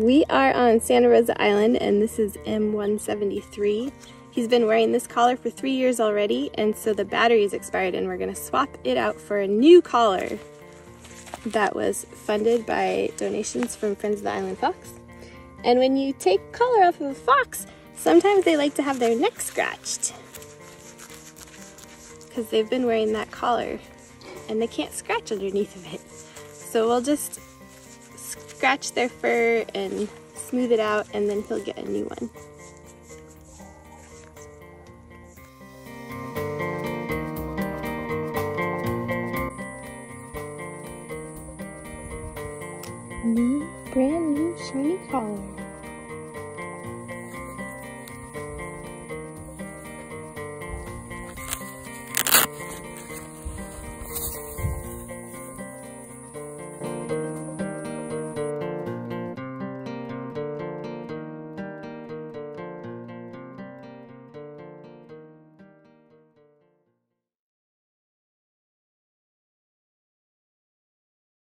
We are on Santa Rosa Island and this is M173. He's been wearing this collar for 3 years already, and so the battery is expired and we're gonna swap it out for a new collar that was funded by donations from Friends of the Island Fox. And when you take collar off of a fox, sometimes they like to have their neck scratched because they've been wearing that collar and they can't scratch underneath of it. So we'll just scratch their fur and smooth it out, and then he'll get a new one. Brand new shiny collar.